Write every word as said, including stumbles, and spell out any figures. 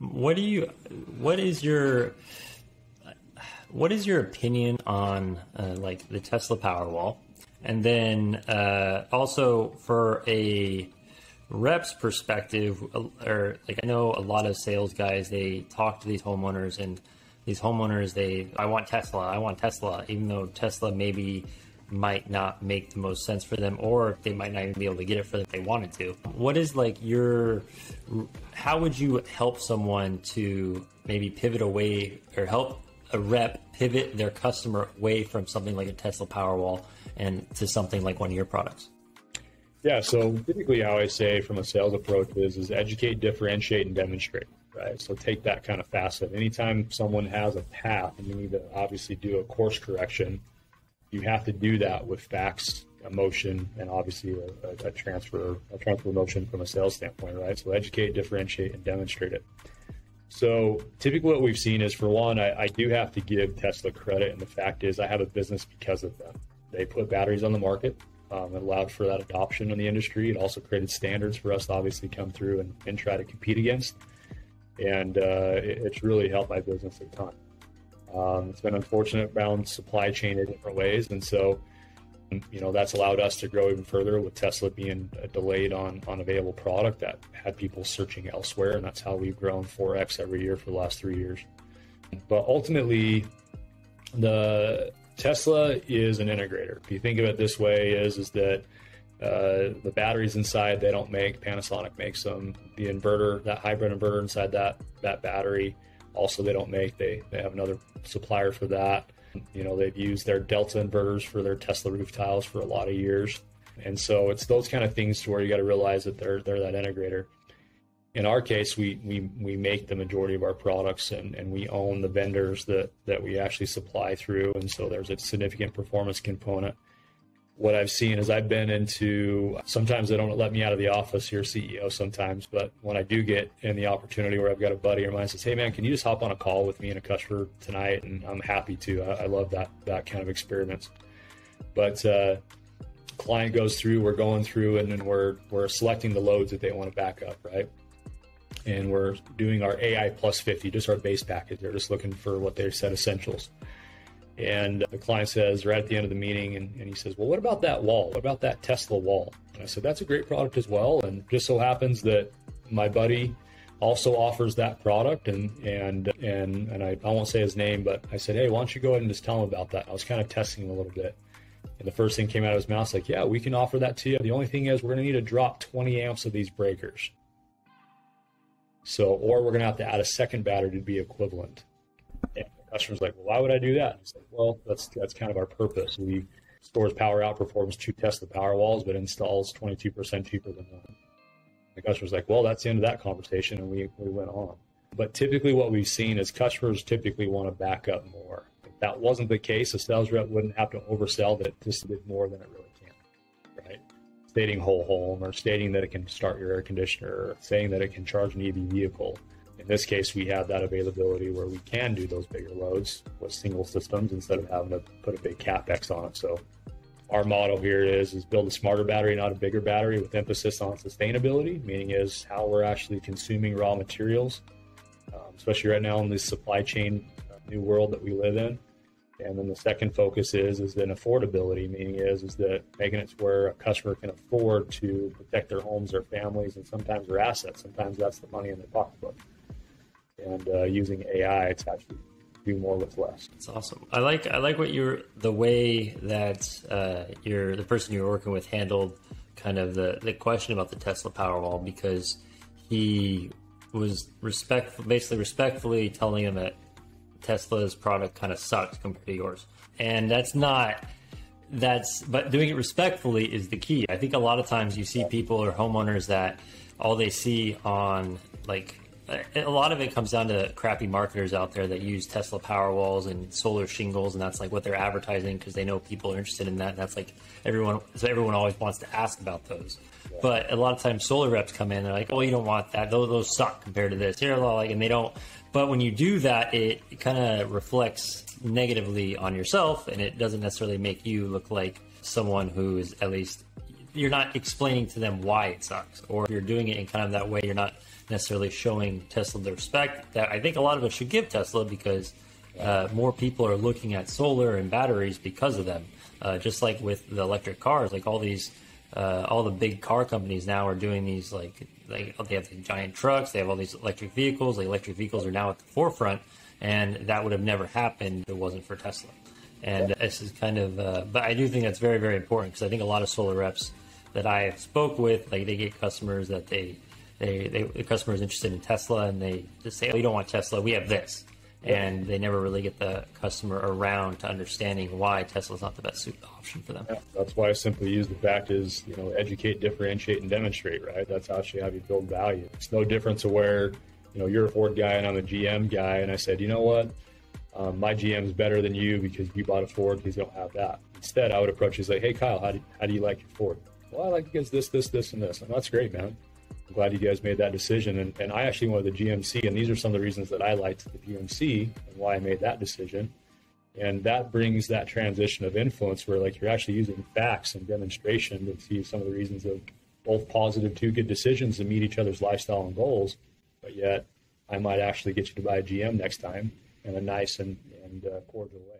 What do you? What is your? What is your opinion on uh, like the Tesla Powerwall? And then uh, also for a rep's perspective, or like I know a lot of sales guys, they talk to these homeowners, and these homeowners, they I want Tesla, I want Tesla, even though Tesla maybe might not make the most sense for them, or they might not even be able to get it for them if they wanted to. What is like your, how would you help someone to maybe pivot away, or help a rep pivot their customer away from something like a Tesla Powerwall and to something like one of your products? Yeah, so typically how I say from a sales approach is, is educate, differentiate, and demonstrate, right? So take that kind of facet. Anytime someone has a path and you need to obviously do a course correction, you have to do that with facts, emotion, and obviously a, a, a transfer, a transfer emotion from a sales standpoint, right? So educate, differentiate, and demonstrate it. So typically what we've seen is, for one, I, I do have to give Tesla credit, and the fact is I have a business because of them. They put batteries on the market. Um, it allowed for that adoption in the industry. It also created standards for us to obviously come through and, and try to compete against. And uh, it, it's really helped my business a ton. Um, it's been unfortunate around supply chain in different ways, and so you know that's allowed us to grow even further with Tesla being delayed on on available product that had people searching elsewhere, and that's how we've grown four X every year for the last three years. But ultimately, the Tesla is an integrator. If you think of it this way, is is that uh, the batteries inside they don't make, Panasonic makes them. The inverter, that hybrid inverter inside that that battery. Also, they don't make, they, they have another supplier for that. You know, they've used their Delta inverters for their Tesla roof tiles for a lot of years. And so it's those kind of things to where you got to realize that they're, they're that integrator. In our case, we, we, we make the majority of our products, and, and we own the vendors that, that we actually supply through. And so there's a significant performance component. What I've seen is I've been into, sometimes they don't let me out of the office here, C E O sometimes, but when I do get in the opportunity where I've got a buddy or mine says, hey man, can you just hop on a call with me and a customer tonight? And I'm happy to, I, I love that that kind of experience. But uh, client goes through, we're going through, and then we're, we're selecting the loads that they want to back up, right? And we're doing our A I plus fifty, just our base package. They're just looking for what they said essentials. And the client says, right at the end of the meeting, and, and he says, well, what about that wall? What about that Tesla wall? And I said, that's a great product as well. And just so happens that my buddy also offers that product. And and and, and I, I won't say his name, but I said, hey, why don't you go ahead and just tell him about that? I was kind of testing him a little bit. And the first thing came out of his mouth, like, yeah, we can offer that to you. The only thing is we're going to need to drop twenty amps of these breakers. So, or we're going to have to add a second battery to be equivalent. Yeah. Customer's like, well, why would I do that? It's like, well, that's that's kind of our purpose. We stores power outperforms two Tesla Powerwalls, but installs twenty-two percent cheaper than one. The customer's like, well, that's the end of that conversation, and we, we went on. But typically what we've seen is customers typically want to back up more. If that wasn't the case, a sales rep wouldn't have to oversell that it just did more than it really can, right? Stating whole home, or stating that it can start your air conditioner, or saying that it can charge an E V vehicle. In this case, we have that availability where we can do those bigger loads with single systems instead of having to put a big CapEx on it. So our model here is, is build a smarter battery, not a bigger battery, with emphasis on sustainability, meaning is how we're actually consuming raw materials, um, especially right now in this supply chain uh, new world that we live in. And then the second focus is, is then affordability, meaning is, is that making it to where a customer can afford to protect their homes, their families, and sometimes their assets. Sometimes that's the money in their pocketbook. And uh, using A I to actually do more with less. That's awesome. I like I like what you're the way that uh, you're the person you're working with handled kind of the the question about the Tesla Powerwall, because he was respectful, basically respectfully telling him that Tesla's product kind of sucks compared to yours, and that's not. That's but doing it respectfully is the key. I think a lot of times you see people or homeowners that all they see on like. A lot of it comes down to crappy marketers out there that use Tesla Powerwalls and solar shingles, and that's like what they're advertising because they know people are interested in that. And that's like everyone, so everyone always wants to ask about those. Yeah. But a lot of times, solar reps come in, they're like, "Oh, you don't want that. Those, those suck compared to this." They're like, and they don't. But when you do that, it, it kind of reflects negatively on yourself, and it doesn't necessarily make you look like someone who is at least you're not explaining to them why it sucks, or if you're doing it in kind of that way, you're not necessarily showing Tesla the respect that I think a lot of us should give Tesla, because uh, more people are looking at solar and batteries because of them. Uh, just like with the electric cars, like all these, uh, all the big car companies now are doing these, like, like they have the giant trucks, they have all these electric vehicles. The electric vehicles are now at the forefront, and that would have never happened if it wasn't for Tesla. And this is kind of, uh, but I do think that's very, very important, because I think a lot of solar reps that I spoke with, like, they get customers that they, they, they the customer is interested in Tesla, and they just say, oh, you don't want Tesla, we have this. And they never really get the customer around to understanding why Tesla is not the best option for them. Yeah, that's why I simply use the fact is, you know, educate, differentiate, and demonstrate, right? That's actually how you build value. It's no different to where, you know, you're a Ford guy and I'm a G M guy, and I said, you know what? Um, my G M is better than you because you bought a Ford because you don't have that. Instead, I would approach it like, hey, Kyle, how do, how do you like your Ford? Well, I like it because this, this, this, and this. And that's great, man. I'm glad you guys made that decision. And, and I actually wanted the G M C, and these are some of the reasons that I liked the G M C and why I made that decision. And that brings that transition of influence where, like, you're actually using facts and demonstration to see some of the reasons of both positive two good decisions to meet each other's lifestyle and goals. But yet I might actually get you to buy a G M next time in a nice and, and uh, cordial way.